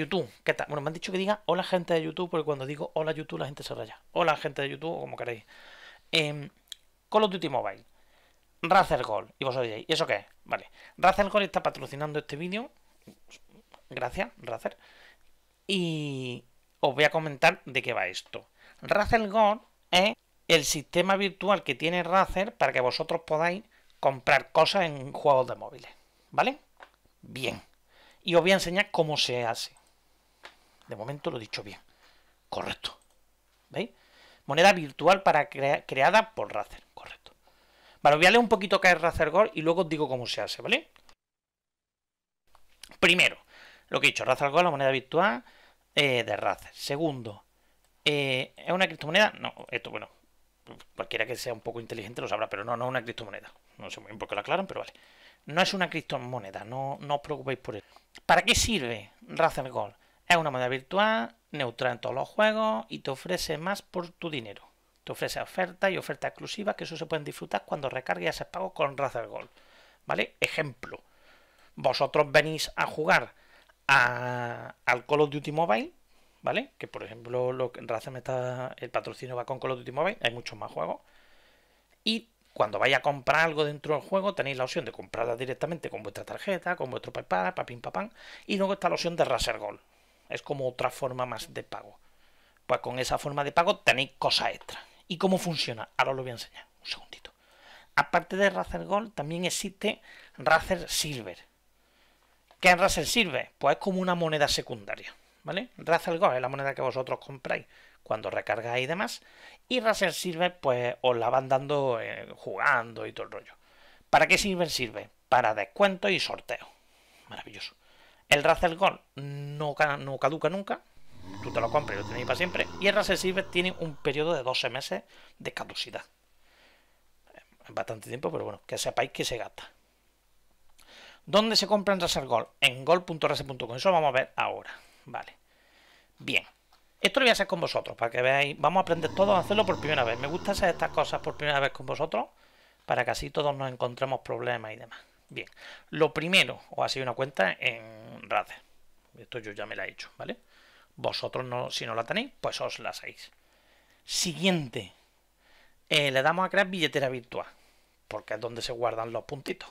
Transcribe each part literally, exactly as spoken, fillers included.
YouTube, ¿qué tal? Bueno, me han dicho que diga hola gente de YouTube, porque cuando digo hola YouTube la gente se raya. Hola gente de YouTube, o como queréis. Eh, Call of Duty Mobile, Razer Gold. Y vosotros diréis, ¿y eso qué es? Vale, Razer Gold está patrocinando este vídeo. Gracias, Razer. Y os voy a comentar de qué va esto. Razer Gold es el sistema virtual que tiene Razer para que vosotros podáis comprar cosas en juegos de móviles, ¿vale? Bien. Y os voy a enseñar cómo se hace. De momento lo he dicho bien. Correcto. ¿Veis? Moneda virtual para crea creada por Razer. Correcto. Vale, os voy a leer un poquito qué es Razer Gold y luego os digo cómo se hace, ¿vale? Primero, lo que he dicho, Razer Gold, la moneda virtual eh, de Razer. Segundo, eh, ¿es una criptomoneda? No, esto, bueno, cualquiera que sea un poco inteligente lo sabrá, pero no, no es una criptomoneda. No sé muy bien por qué lo aclaran, pero vale. No es una criptomoneda, no, no os preocupéis por eso. ¿Para qué sirve Razer Gold? Es una moneda virtual, neutral en todos los juegos y te ofrece más por tu dinero. Te ofrece ofertas y ofertas exclusivas que eso se pueden disfrutar cuando recargues y haces pagos con Razer Gold. ¿Vale? Ejemplo. Vosotros venís a jugar a, al Call of Duty Mobile, ¿vale? Que por ejemplo lo que Razer me está, el patrocinio va con Call of Duty Mobile, hay muchos más juegos. Y cuando vais a comprar algo dentro del juego tenéis la opción de comprarla directamente con vuestra tarjeta, con vuestro PayPal, papín papán. Y luego está la opción de Razer Gold. Es como otra forma más de pago. Pues con esa forma de pago tenéis cosas extra. ¿Y cómo funciona? Ahora os lo voy a enseñar. Un segundito. Aparte de Razer Gold también existe Razer Silver. ¿Qué es Razer Silver? Pues es como una moneda secundaria, ¿vale? Razer Gold es la moneda que vosotros compráis cuando recargáis y demás. Y Razer Silver pues os la van dando eh, jugando y todo el rollo. ¿Para qué sirve el Silver? Para descuentos y sorteos. Maravilloso. El Razer Gold no, no caduca nunca. Tú te lo compras y lo tenéis para siempre. Y el Razer Silver tiene un periodo de doce meses de caducidad. Es bastante tiempo, pero bueno, que sepáis que se gasta. ¿Dónde se compra el Razer Gold? En gold punto razer punto com. Eso lo vamos a ver ahora. Vale. Bien. Esto lo voy a hacer con vosotros para que veáis. Vamos a aprender todos a hacerlo por primera vez. Me gusta hacer estas cosas por primera vez con vosotros para que así todos nos encontremos problemas y demás. Bien. Lo primero, os hacéis una cuenta en Razer. Esto yo ya me la he hecho, ¿vale? Vosotros, no, si no la tenéis, pues os la hacéis. Siguiente. Eh, le damos a crear billetera virtual. Porque es donde se guardan los puntitos.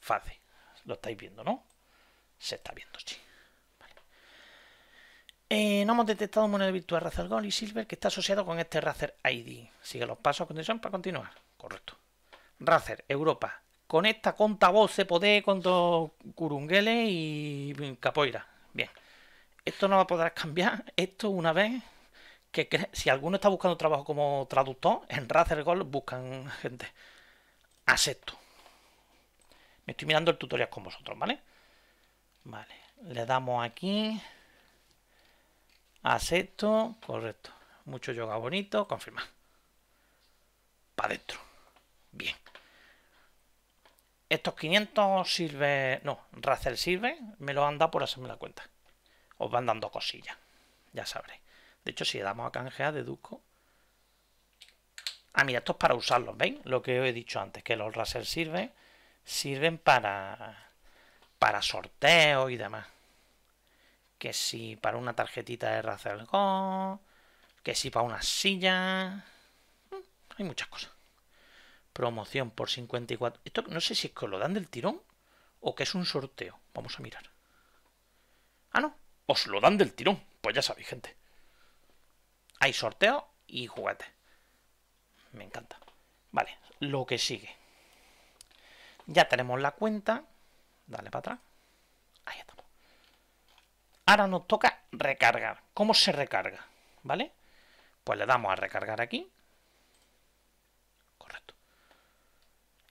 Fácil. Lo estáis viendo, ¿no? Se está viendo, sí. Vale. Eh, no hemos detectado moneda virtual Razer Gold y Silver que está asociado con este Razer I D. Sigue los pasos a continuación para continuar. Correcto. Razer, Europa. Con esta conta voz se puede con dos curungueles y capoeira. Bien. Esto no va a poder cambiar. Esto una vez que si alguno está buscando trabajo como traductor, en Razer Gold buscan gente. Acepto. Me estoy mirando el tutorial con vosotros, ¿vale? Vale. Le damos aquí. Acepto. Correcto. Mucho yoga bonito. Confirmar. Para adentro. Bien. Estos quinientos sirve... No, Razer sirve. Me lo han dado por hacerme la cuenta. Os van dando cosillas, ya sabréis. De hecho, si le damos a canjear, deduzco. Ah, mira, esto es para usarlos, ¿veis? Lo que os he dicho antes, que los Razer sirven, sirven para, para sorteos y demás. Que si para una tarjetita de Razer Gold, que si para una silla. Hay muchas cosas. Promoción por cincuenta y cuatro. Esto no sé si es que lo dan del tirón o que es un sorteo. Vamos a mirar. Ah, no. Os lo dan del tirón, pues ya sabéis, gente. Hay sorteo y juguetes. Me encanta. Vale, lo que sigue. Ya tenemos la cuenta. Dale para atrás. Ahí estamos. Ahora nos toca recargar. ¿Cómo se recarga? ¿Vale? Pues le damos a recargar aquí. Correcto.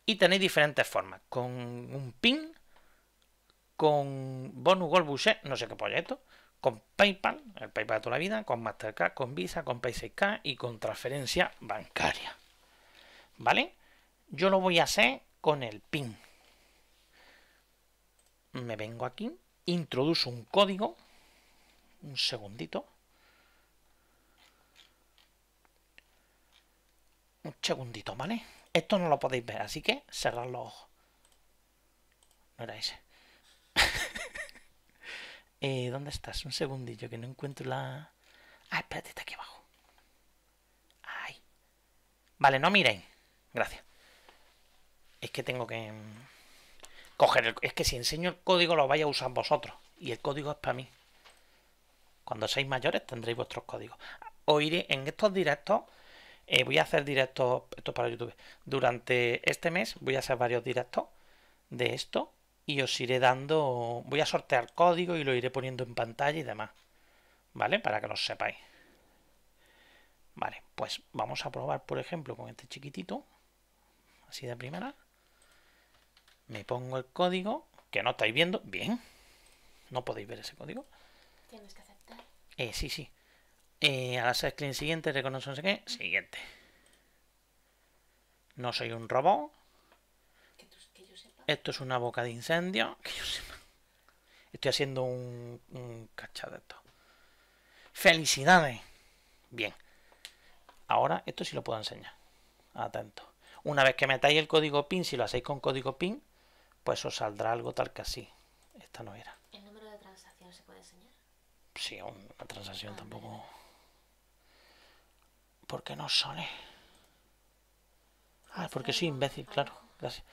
Y tenéis diferentes formas. Con un pin. Con bonus gold boucher, no sé qué proyecto, con PayPal, el PayPal de toda la vida, con Mastercard, con Visa, con Paysafecard y con transferencia bancaria. ¿Vale? Yo lo voy a hacer con el PIN. Me vengo aquí, introduzo un código, un segundito. Un segundito, ¿vale? Esto no lo podéis ver, así que cerrad los ojos. No era ese. Eh, ¿Dónde estás? Un segundillo, que no encuentro la... Ah, espérate, está aquí abajo. Ahí. Vale, no miren. Gracias. Es que tengo que... coger el... Es que si enseño el código lo vais a usar vosotros. Y el código es para mí. Cuando seáis mayores tendréis vuestros códigos. Os iré en estos directos... Eh, voy a hacer directos... Esto para YouTube. Durante este mes voy a hacer varios directos de esto. Y os iré dando... Voy a sortear código y lo iré poniendo en pantalla y demás. ¿Vale? Para que lo sepáis. Vale, pues vamos a probar, por ejemplo, con este chiquitito. Así de primera. Me pongo el código, que no estáis viendo. Bien. No podéis ver ese código. Tienes que aceptar. Eh, sí, sí. Eh, al hacer clic en siguiente, reconoce no sé qué. Siguiente. No soy un robot. Que, tú, que yo sepa. Esto es una boca de incendio. Que yo sepa. Estoy haciendo un, un cachado de esto. ¡Felicidades! Bien. Ahora, esto sí lo puedo enseñar. Atento. Una vez que metáis el código PIN, si lo hacéis con código PIN, pues os saldrá algo tal que así. Esta no era. ¿El número de transacción se puede enseñar? Sí, una transacción ah, tampoco... Vale, vale. ¿Por qué no sale? Ah, porque soy imbécil, claro. Gracias.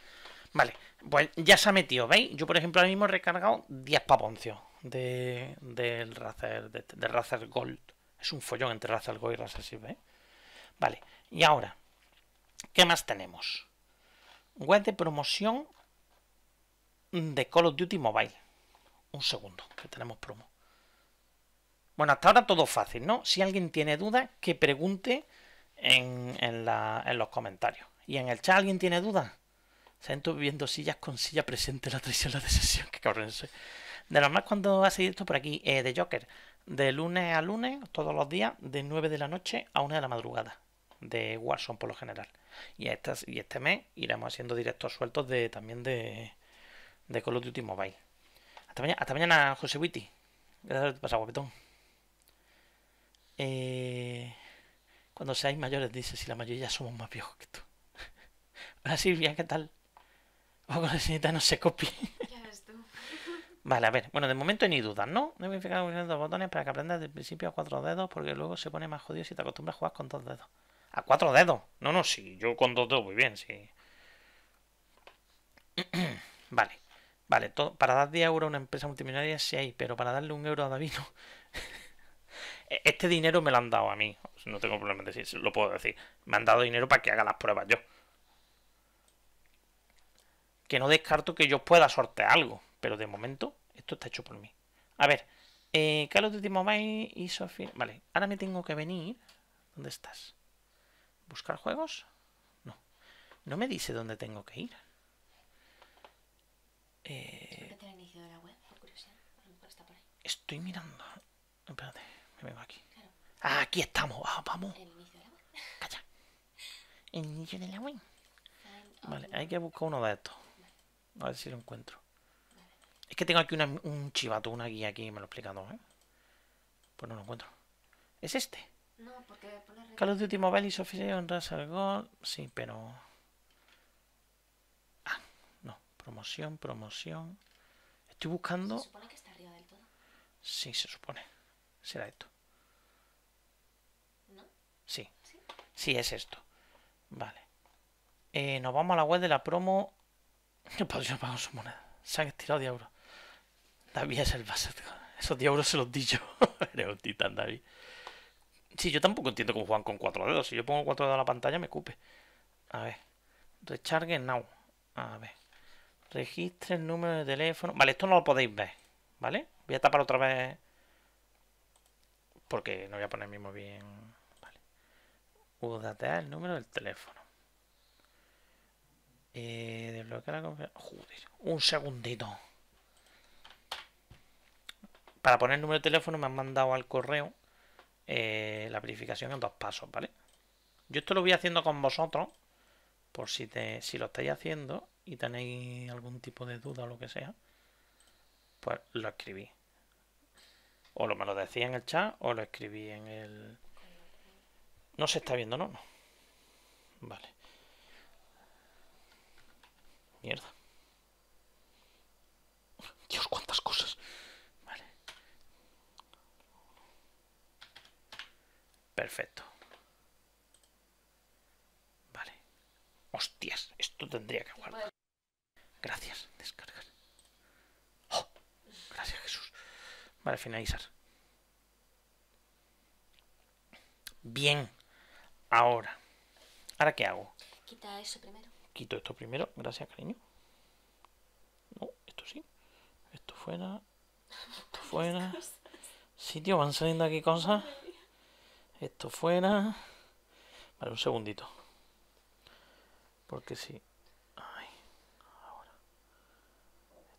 Vale, pues ya se ha metido, ¿veis? Yo, por ejemplo, ahora mismo he recargado diez paponcios de, del Razer, de, de Razer Gold. Es un follón entre Razer Gold y Razer Silver, ¿eh? Vale, y ahora, ¿qué más tenemos? Web de promoción de Call of Duty Mobile. Un segundo, que tenemos promo. Bueno, hasta ahora todo fácil, ¿no? Si alguien tiene dudas, que pregunte en, en, la, en los comentarios. ¿Y en el chat alguien tiene dudas? Sento viendo sillas con silla presente la traición, la decepción, que cabrón soy. De lo más cuando ha seguido esto por aquí, eh, de Joker, de lunes a lunes, todos los días, de nueve de la noche a una de la madrugada, de Warzone por lo general. Y, estas, y este mes iremos haciendo directos sueltos de también de, de Call of Duty Mobile. Hasta mañana, hasta mañana José Witty. Gracias por pasar, guapetón. Eh, cuando seáis mayores, dice, si la mayoría somos más viejos que tú. Hola Silvia, ¿qué tal? O con la señorita no se copie. Ya ves tú. Vale, a ver. Bueno, de momento ni dudas, ¿no? Debo fijar los botones para que aprendas del principio a cuatro dedos, porque luego se pone más jodido si te acostumbras a jugar con dos dedos. ¿A cuatro dedos? No, no, sí. Yo con dos dedos muy bien, sí. Vale. Vale, todo, para dar diez euros a una empresa multimillonaria sí hay, pero para darle un euro a David no. Este dinero me lo han dado a mí. No tengo problema en decir, lo puedo decir. Me han dado dinero para que haga las pruebas yo. Que no descarto que yo pueda sortear algo. Pero de momento, esto está hecho por mí. A ver. Eh, Call of Duty Mobile y Sofía. Vale, ahora me tengo que venir. ¿Dónde estás? ¿Buscar juegos? No. No me dice dónde tengo que ir. Eh... Estoy mirando. Espérate, me vengo aquí. Ah, aquí estamos. Ah, vamos. Calla. El inicio de la web. Vale, hay que buscar uno de estos. A ver si lo encuentro. Vale. Es que tengo aquí una, un chivato, una guía aquí, me lo he explicado, ¿eh? Pues no lo encuentro. ¿Es este? No, porque... Por la Call of Duty Mobile y Sofía en Razer Gold. Sí, pero... Ah, no. Promoción, promoción. Estoy buscando... ¿Se supone que está arriba del todo? Sí, se supone. Será esto. ¿No? Sí. Sí, sí es esto. Vale. Eh, nos vamos a la web de la promo... Yo pago su moneda. Se han estirado diez euros. David es el base. Esos diez euros se los di yo. Eres un titán, David. Sí, yo tampoco entiendo cómo juegan con cuatro dedos. Si yo pongo cuatro dedos a la pantalla, me cupe. A ver. Recharge now. A ver. Registre el número de teléfono. Vale, esto no lo podéis ver. ¿Vale? Voy a tapar otra vez. Porque no voy a poner mismo bien. Vale. Udatea el número del teléfono. Eh, desbloquear la confianza. Joder, un segundito. Para poner el número de teléfono me han mandado al correo eh, la verificación en dos pasos, ¿vale? Yo esto lo voy haciendo con vosotros, por si te, si lo estáis haciendo y tenéis algún tipo de duda o lo que sea, pues lo escribí. O lo me lo decía en el chat o lo escribí en el... No se está viendo, ¿no? No. Vale. Mierda. Dios, cuántas cosas. Vale. Perfecto. Vale. Hostias, esto tendría que guardar. Gracias, descargar. Oh, gracias, Jesús. Vale, finalizar. Bien. Ahora. ¿Ahora qué hago? Quita eso primero. Quito esto primero. Gracias, cariño. No, esto sí. Esto fuera. Esto fuera. Sí, tío, van saliendo aquí cosas. Esto fuera. Vale, un segundito. Porque sí. Ay, ahora.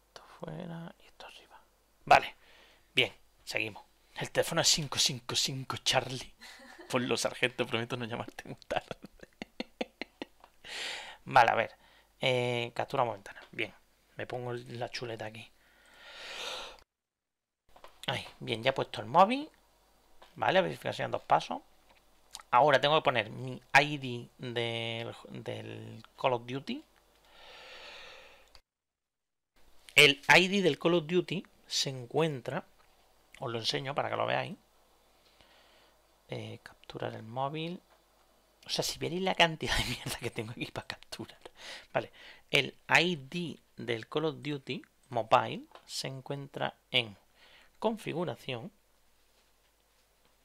Esto fuera y esto arriba. Vale. Bien, seguimos. El teléfono es cinco cinco cinco, Charlie. Por los sargentos, prometo no llamarte muy tarde. Vale, a ver. Eh, capturamos ventana. Bien. Me pongo la chuleta aquí. Ahí. Bien, ya he puesto el móvil. Vale, verificación en dos pasos. Ahora tengo que poner mi I D del, del Call of Duty. El I D del Call of Duty se encuentra... Os lo enseño para que lo veáis. Eh, capturar el móvil. O sea, si vierais la cantidad de mierda que tengo aquí para capturar. Vale. El I D del Call of Duty Mobile se encuentra en configuración.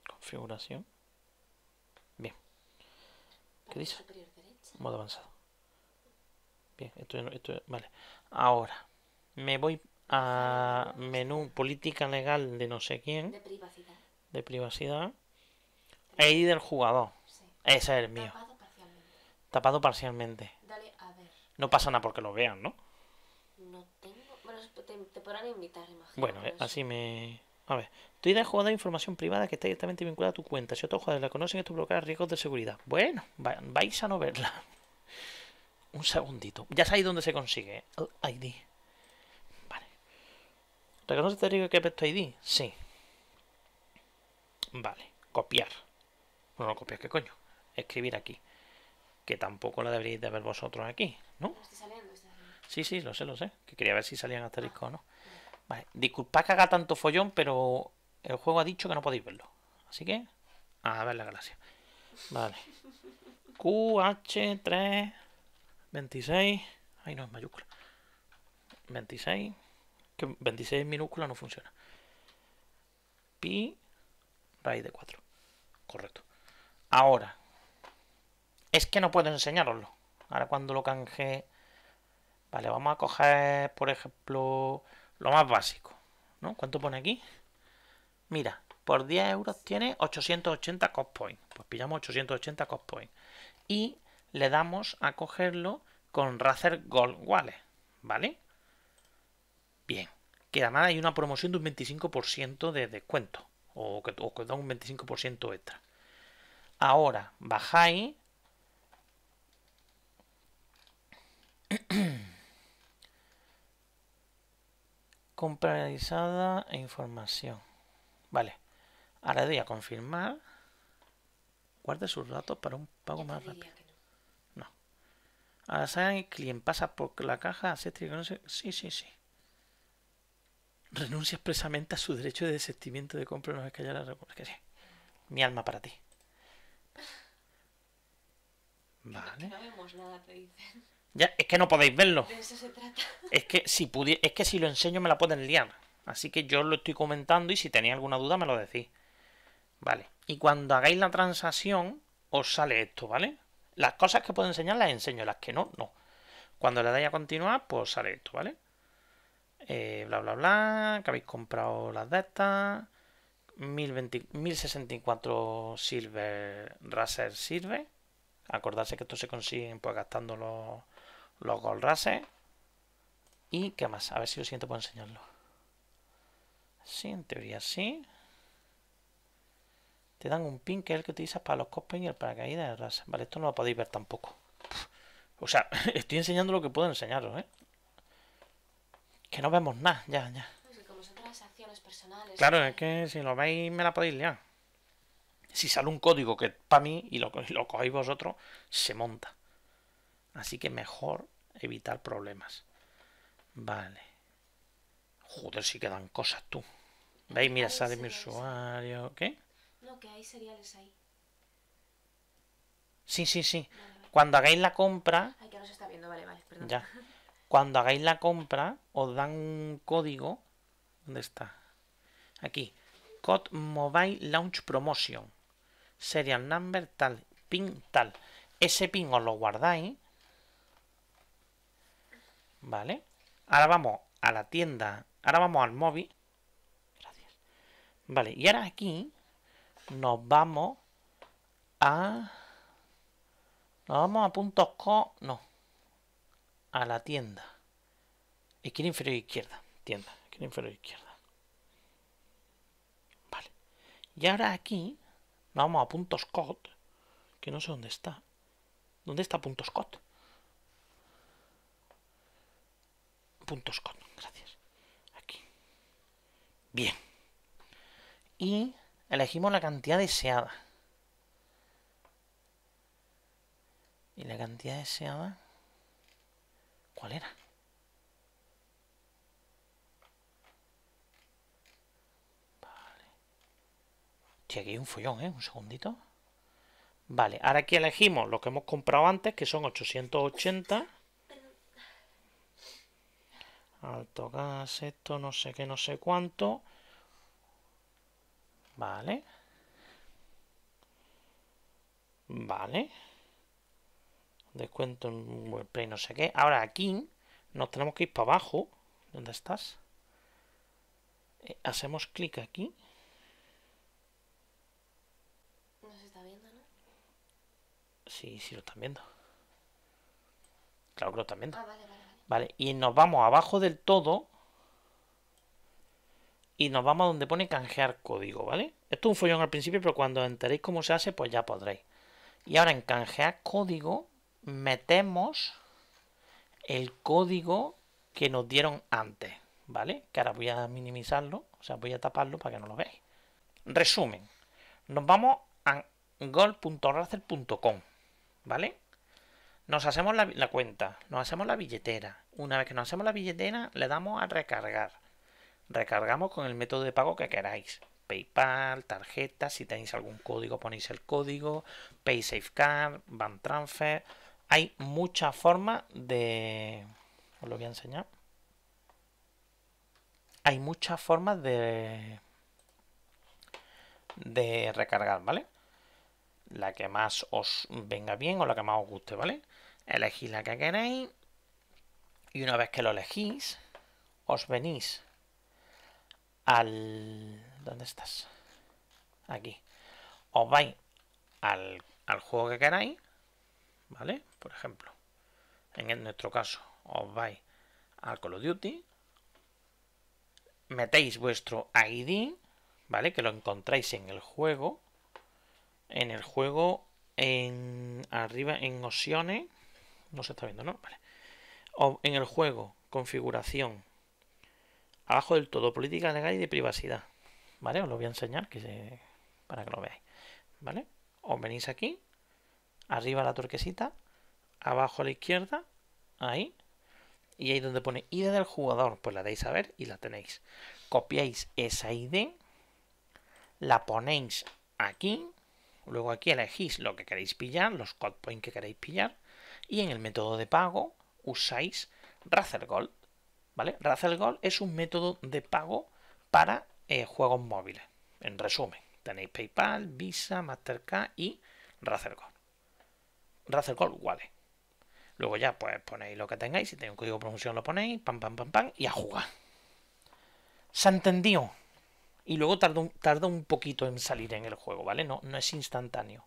Configuración. Bien. ¿Qué dice? Modo avanzado. Bien, esto, esto... Vale. Ahora. Me voy... a menú política legal de no sé quién, de privacidad, de privacidad. I D del jugador, sí. Ese es el mío, tapado parcialmente, tapado parcialmente. Dale, a ver. No pasa nada porque lo vean, ¿no? No tengo, bueno, te, te podrán invitar, imagino, bueno, eh, así me... A ver, tu I D del jugador de información privada que está directamente vinculada a tu cuenta, si otros jugadores la conocen esto provocará riesgos de seguridad. Bueno, va, vais a no verla. Un segundito, ya sabéis dónde se consigue el I D. ¿Reconoce este riesgo que afecta I D? Sí. Vale. Copiar. Bueno, no copiar, ¿qué coño? Escribir aquí. Que tampoco la deberíais de ver vosotros aquí, ¿no? Estoy saliendo, estoy saliendo. Sí, sí, lo sé, lo sé. Que quería ver si salían asterisco ah, o no. Bien. Vale. Disculpad que haga tanto follón, pero el juego ha dicho que no podéis verlo. Así que... A ver la galaxia. Vale. Q H tres veintiséis... Ay, no, es mayúscula. veintiséis... Que veintiséis en minúscula no funciona. Pi raíz de cuatro. Correcto. Ahora. Es que no puedo enseñaroslo. Ahora cuando lo canje. Vale, vamos a coger, por ejemplo, lo más básico, ¿no? ¿Cuánto pone aquí? Mira, por diez euros tiene ochocientos ochenta cost point. Pues pillamos ochocientos ochenta cost point. Y le damos a cogerlo con Razer Gold Wallet. ¿Vale? Bien, que además hay una promoción de un veinticinco por ciento de descuento. O que, o que da un veinticinco por ciento extra. Ahora, bajáis. Compra realizada e información. Vale. Ahora le doy a confirmar. Guarde sus datos para un pago más rápido. No. no. Ahora saben el cliente pasa por la caja, hace trigonosis. Sí, sí, sí. Renuncia expresamente a su derecho de desistimiento de compra una vez que haya la recompensa. Mi alma para ti. Vale. No vemos nada, te dicen. Ya, es que no podéis verlo. De eso se trata. Es que si pudi es que si lo enseño me la pueden liar. Así que yo lo estoy comentando y si tenéis alguna duda me lo decís. Vale. Y cuando hagáis la transacción os sale esto, ¿vale? Las cosas que puedo enseñar las enseño, las que no, no. Cuando le dais a continuar, pues sale esto, ¿vale? Eh, bla bla bla, que habéis comprado las de estas, mil sesenta y cuatro Silver, Razer Silver. Acordarse que esto se consigue pues gastando los, los Gold Razer. Y qué más, a ver si lo siguiente puedo enseñarlo. Sí, en teoría sí. Te dan un pin que es el que utilizas para los cosplays y el paracaídas de Razer. Vale, esto no lo podéis ver tampoco. O sea, estoy enseñando lo que puedo enseñaros, ¿eh? Que no vemos nada, ya, ya. Es que como son transacciones personales. Claro, es que si lo veis me la podéis liar. Si sale un código que es para mí y lo, y lo cogéis vosotros, se monta. Así que mejor evitar problemas. Vale. Joder, si quedan cosas, tú. ¿Veis? Mira, sale mi usuario. ¿Qué? No, que hay seriales ahí. Sí, sí, sí. Vale. Cuando hagáis la compra... Ay, que no se está viendo, vale, vale, perdón. Ya. Cuando hagáis la compra, os dan un código... ¿Dónde está? Aquí. Code Mobile Launch Promotion. Serial number tal. Pin tal. Ese pin os lo guardáis. Vale. Ahora vamos a la tienda. Ahora vamos al móvil. Gracias. Vale. Y ahora aquí nos vamos a... Nos vamos a puntos co... No. A la tienda. Esquina inferior izquierda. Tienda. Esquina inferior izquierda. Vale. Y ahora aquí nos vamos a puntos cot. Que no sé dónde está. ¿Dónde está puntos cot? Puntos cot. Gracias. Aquí. Bien. Y elegimos la cantidad deseada. Y la cantidad deseada... ¿Cuál era? Vale. Hostia, aquí hay un follón, ¿eh? Un segundito. Vale, ahora aquí elegimos lo que hemos comprado antes, que son ochocientos ochenta. Alto gas, esto, no sé qué, no sé cuánto. Vale. Vale. Descuento en webplay, no sé qué. Ahora aquí nos tenemos que ir para abajo. ¿Dónde estás? Eh, hacemos clic aquí. No se está viendo, ¿no? Sí, sí lo están viendo. Claro que lo están viendo. Ah, vale, vale, vale. Vale, y nos vamos abajo del todo. Y nos vamos a donde pone canjear código, ¿vale? Esto es un follón al principio, pero cuando os enteréis cómo se hace, pues ya podréis. Y ahora en canjear código metemos el código que nos dieron antes, ¿vale? Que ahora voy a minimizarlo, o sea, voy a taparlo para que no lo veáis. Resumen, nos vamos a gold punto razer punto com, ¿vale? Nos hacemos la, la cuenta, nos hacemos la billetera. Una vez que nos hacemos la billetera, le damos a recargar. Recargamos con el método de pago que queráis. PayPal, tarjeta, si tenéis algún código ponéis el código, Paysafecard, Bank Transfer. Hay muchas formas de... Os lo voy a enseñar. Hay muchas formas de... de recargar, ¿vale? La que más os venga bien o la que más os guste, ¿vale? Elegís la que queréis y una vez que lo elegís, os venís al... ¿Dónde estás? Aquí. Os vais al, al juego que queráis, ¿vale? Por ejemplo, en nuestro caso, os vais al Call of Duty. Metéis vuestro I D, ¿vale? Que lo encontráis en el juego. En el juego, en arriba, en opciones. No se está viendo, ¿no? Vale. O, en el juego, configuración. Abajo del todo, política legal y de privacidad. ¿Vale? Os lo voy a enseñar que se... para que lo veáis. ¿Vale? Os venís aquí, arriba a la turquesita, abajo a la izquierda, ahí, y ahí donde pone I D del jugador, pues la dais a ver y la tenéis. Copiáis esa I D, la ponéis aquí, luego aquí elegís lo que queréis pillar, los code points que queréis pillar, y en el método de pago usáis Razer Gold. ¿Vale? Razer Gold es un método de pago para... Eh, juegos móviles. En resumen, tenéis PayPal, Visa, Mastercard y Razer Gold. Razer Gold, vale. Luego ya pues ponéis lo que tengáis. Si tenéis un código de promoción lo ponéis. Pam, pam, pam, pam. Y a jugar. Se entendió. Y luego tarda un, tarda un poquito en salir en el juego, ¿vale? No, no es instantáneo.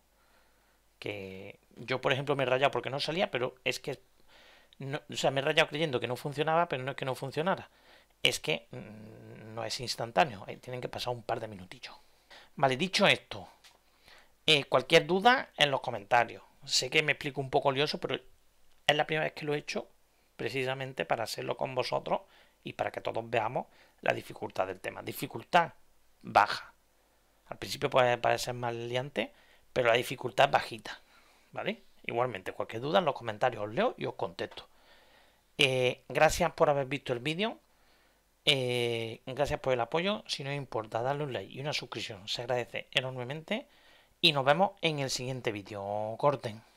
Que yo, por ejemplo, me he rayado porque no salía, pero es que... No, o sea, me he rayado creyendo que no funcionaba, pero no es que no funcionara. Es que no es instantáneo, tienen que pasar un par de minutillos. Vale, dicho esto, eh, cualquier duda en los comentarios. Sé que me explico un poco lioso, pero es la primera vez que lo he hecho precisamente para hacerlo con vosotros y para que todos veamos la dificultad del tema. Dificultad baja. Al principio puede parecer más liante, pero la dificultad es bajita, ¿vale? Igualmente, cualquier duda en los comentarios os leo y os contesto. Eh, gracias por haber visto el vídeo. Eh, gracias por el apoyo. Si no os importa, darle un like y una suscripción. Se agradece enormemente. Y nos vemos en el siguiente vídeo. Corten.